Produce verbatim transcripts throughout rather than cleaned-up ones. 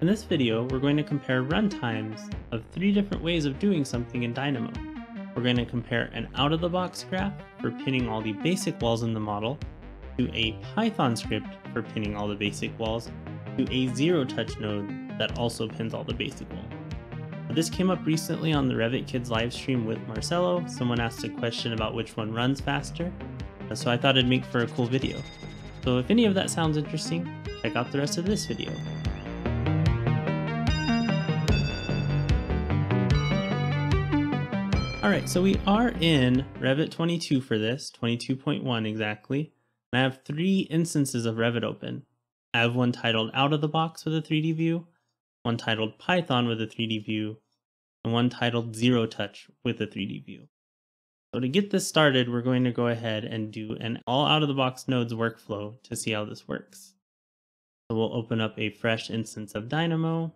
In this video, we're going to compare runtimes of three different ways of doing something in Dynamo. We're going to compare an out-of-the-box graph for pinning all the basic walls in the model, to a Python script for pinning all the basic walls, to a zero-touch node that also pins all the basic walls. This came up recently on the Revit Kids live stream with Marcelo. Someone asked a question about which one runs faster, so I thought it'd make for a cool video. So if any of that sounds interesting, check out the rest of this video. Alright, so we are in Revit twenty-two for this, twenty-two point one exactly, and I have three instances of Revit open. I have one titled Out of the Box with a three D view, one titled Python with a three D view, and one titled Zero Touch with a three D view. So to get this started, we're going to go ahead and do an all out of the box nodes workflow to see how this works. So we'll open up a fresh instance of Dynamo.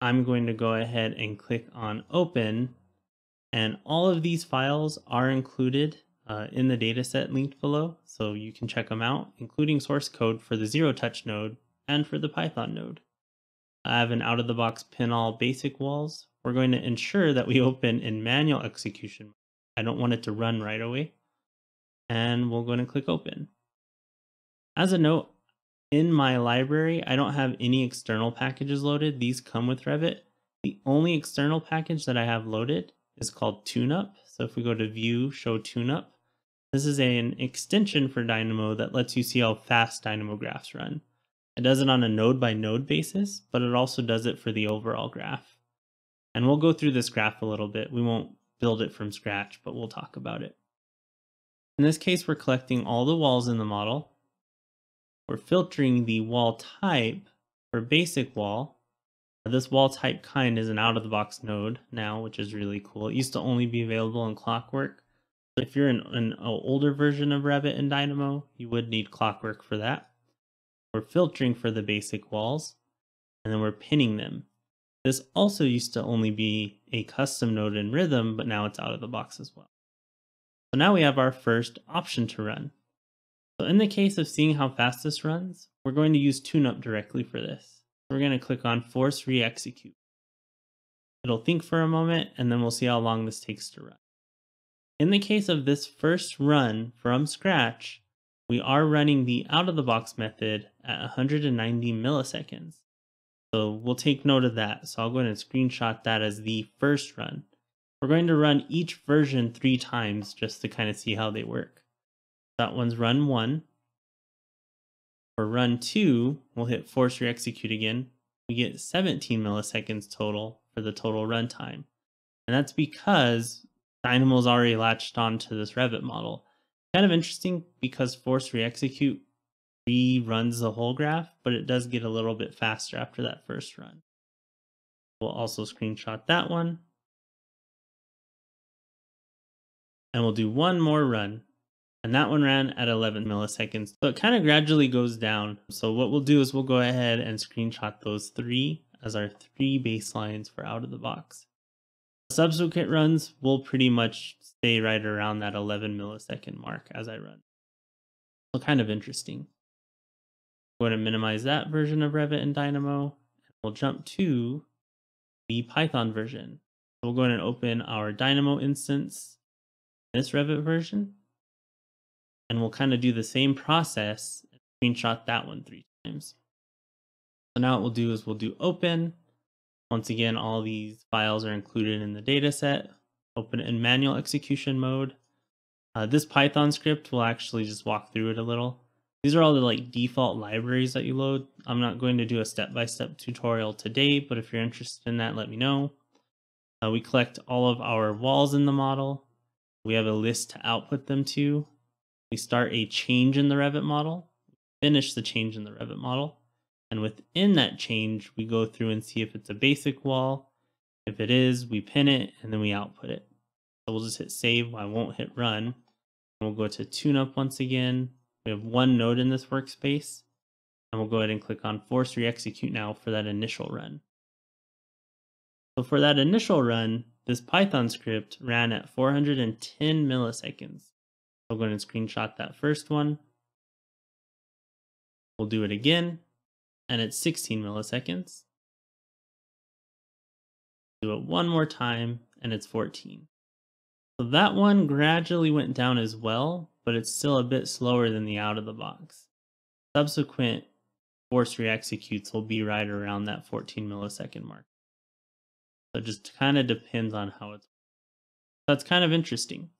I'm going to go ahead and click on Open. And all of these files are included uh, in the dataset linked below, so you can check them out, including source code for the Zero Touch node and for the Python node. I have an out-of-the-box pin all basic walls. We're going to ensure that we open in manual execution. I don't want it to run right away. And we're going to click open. As a note, in my library, I don't have any external packages loaded. These come with Revit. The only external package that I have loaded is called TuneUp. So if we go to View, Show TuneUp, this is an extension for Dynamo that lets you see how fast Dynamo graphs run. It does it on a node-by-node basis, but it also does it for the overall graph. And we'll go through this graph a little bit. We won't build it from scratch, but we'll talk about it. In this case, we're collecting all the walls in the model. We're filtering the wall type for basic wall. This wall type kind is an out-of-the-box node now, which is really cool. It used to only be available in Clockwork. If you're in an older version of Revit and Dynamo, you would need Clockwork for that. We're filtering for the basic walls, and then we're pinning them. This also used to only be a custom node in Rhythm, but now it's out of the box as well. So now we have our first option to run. So in the case of seeing how fast this runs, we're going to use TuneUp directly for this. We're going to click on Force Re-Execute. It'll think for a moment, and then we'll see how long this takes to run. In the case of this first run from scratch, we are running the out-of-the-box method at one hundred ninety milliseconds. So we'll take note of that. So I'll go ahead and screenshot that as the first run. We're going to run each version three times just to kind of see how they work. That one's run one. For run two, we'll hit force re-execute again. We get seventeen milliseconds total for the total runtime. And that's because Dynamo's already latched onto this Revit model. Kind of interesting because force re-execute reruns the whole graph, but it does get a little bit faster after that first run. We'll also screenshot that one. And we'll do one more run. And that one ran at eleven milliseconds, so it kind of gradually goes down. So what we'll do is we'll go ahead and screenshot those three as our three baselines for out of the box. Subsequent runs will pretty much stay right around that eleven millisecond mark as I run. So kind of interesting. I'm going to minimize that version of Revit and Dynamo. We'll jump to the Python version. We'll go ahead and open our Dynamo instance, this Revit version. And we'll kind of do the same process, and screenshot that one three times. So now what we'll do is we'll do open. Once again, all these files are included in the data set. Open in manual execution mode. Uh, this Python script, we'll actually just walk through it a little. These are all the like default libraries that you load. I'm not going to do a step-by-step tutorial today, but if you're interested in that, let me know. Uh, we collect all of our walls in the model. We have a list to output them to. We start a change in the Revit model, finish the change in the Revit model, and within that change, we go through and see if it's a basic wall. If it is, we pin it, and then we output it. So we'll just hit save. I won't hit run. And we'll go to TuneUp once again. We have one node in this workspace, and we'll go ahead and click on Force Re-Execute now for that initial run. So for that initial run, this Python script ran at four hundred ten milliseconds. We'll go ahead and screenshot that first one. We'll do it again, and it's sixteen milliseconds. do it one more time, and it's fourteen. So that one gradually went down as well, but it's still a bit slower than the out of the box. Subsequent force re-executes will be right around that fourteen millisecond mark. So it just kind of depends on how it's. That's kind of interesting.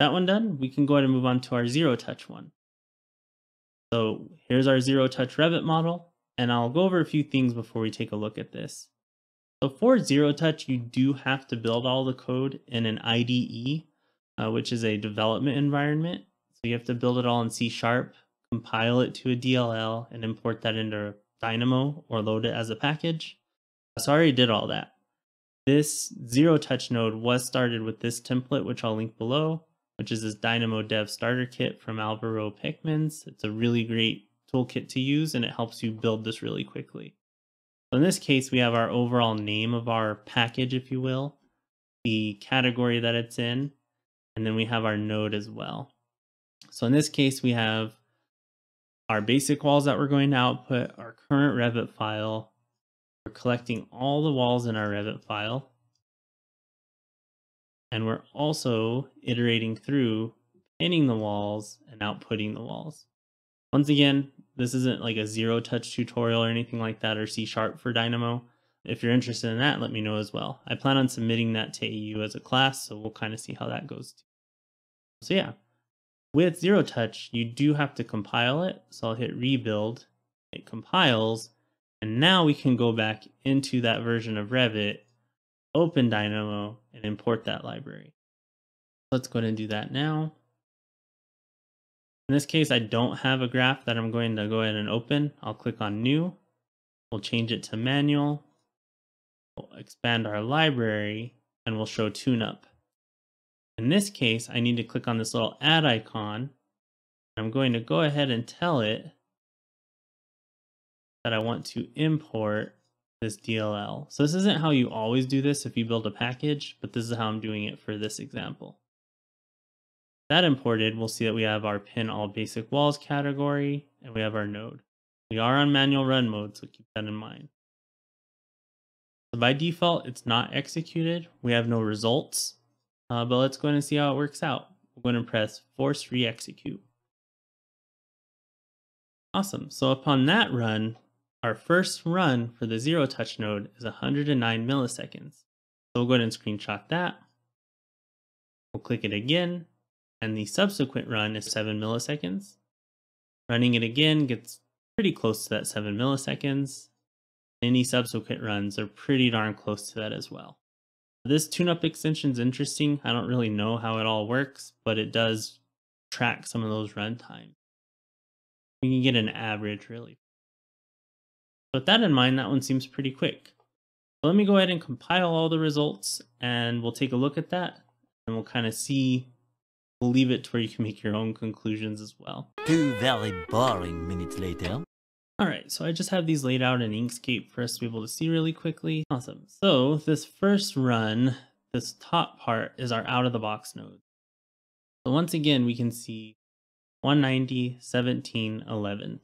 That one done, we can go ahead and move on to our zero touch one. So here's our zero touch Revit model, and I'll go over a few things before we take a look at this. So for zero touch, you do have to build all the code in an I D E, uh, which is a development environment. So you have to build it all in C sharp, compile it to a D L L, and import that into Dynamo or load it as a package. So I already did all that. This zero touch node was started with this template, which I'll link below, which is this Dynamo dev starter kit from Alvaro Pickmans. It's a really great toolkit to use, and it helps you build this really quickly. So in this case, we have our overall name of our package, if you will, the category that it's in, and then we have our node as well. So in this case, we have our basic walls that we're going to output, our current Revit file. We're collecting all the walls in our Revit file, and we're also iterating through pinning the walls and outputting the walls. Once again, this isn't like a zero touch tutorial or anything like that, or C sharp for Dynamo. If you're interested in that, let me know as well. I plan on submitting that to A U as a class, so we'll kind of see how that goes too. So yeah, with zero touch, you do have to compile it. So I'll hit rebuild, it compiles, and now we can go back into that version of Revit, open Dynamo, and import that library. Let's go ahead and do that now. In this case, I don't have a graph that I'm going to go ahead and open. I'll click on New. We'll change it to Manual. We'll expand our library, and we'll show TuneUp. In this case, I need to click on this little add icon. I'm going to go ahead and tell it that I want to import this D L L. So this isn't how you always do this if you build a package, but this is how I'm doing it for this example. That imported, we'll see that we have our pin all basic walls category, and we have our node. We are on manual run mode, so keep that in mind. So by default, it's not executed. We have no results, uh, but let's go ahead and see how it works out. We're going to press force re-execute. Awesome. So upon that run, our first run for the zero touch node is one hundred nine milliseconds. So we'll go ahead and screenshot that. We'll click it again, and the subsequent run is seven milliseconds. Running it again gets pretty close to that seven milliseconds. Any subsequent runs are pretty darn close to that as well. This TuneUp extension is interesting. I don't really know how it all works, but it does track some of those run times. We can get an average, really. With that in mind, that one seems pretty quick. So let me go ahead and compile all the results, and we'll take a look at that, and we'll kind of see. We'll leave it to where you can make your own conclusions as well. Two very boring minutes later. Alright, so I just have these laid out in Inkscape for us to be able to see really quickly. Awesome. So this first run, this top part, is our out-of-the-box node. So once again, we can see one ninety, seventeen, eleven.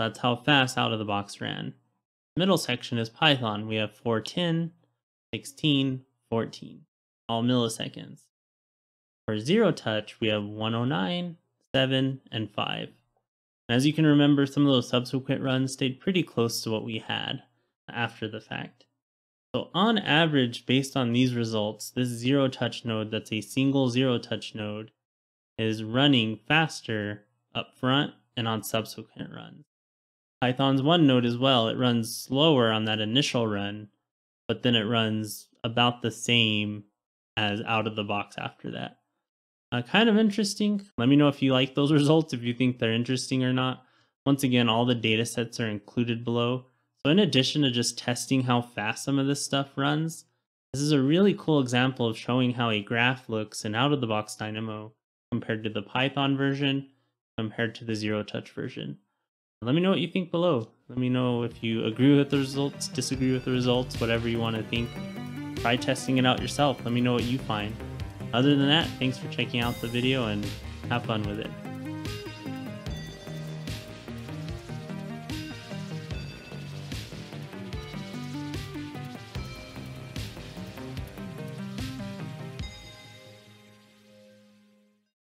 That's how fast out-of-the-box ran. Middle section is Python. We have four ten, sixteen, fourteen, all milliseconds. For zero touch, we have one oh nine, seven, and five. And as you can remember, some of those subsequent runs stayed pretty close to what we had after the fact. So on average, based on these results, this zero touch node that's a single zero touch node is running faster up front and on subsequent runs. Python's one node as well, it runs slower on that initial run, but then it runs about the same as out of the box after that. Uh, kind of interesting. Let me know if you like those results, if you think they're interesting or not. Once again, all the data sets are included below. So in addition to just testing how fast some of this stuff runs, this is a really cool example of showing how a graph looks in out-of-the-box Dynamo compared to the Python version, compared to the zero-touch version. Let me know what you think below. Let me know if you agree with the results, disagree with the results, whatever you want to think. Try testing it out yourself. Let me know what you find. Other than that, thanks for checking out the video and have fun with it.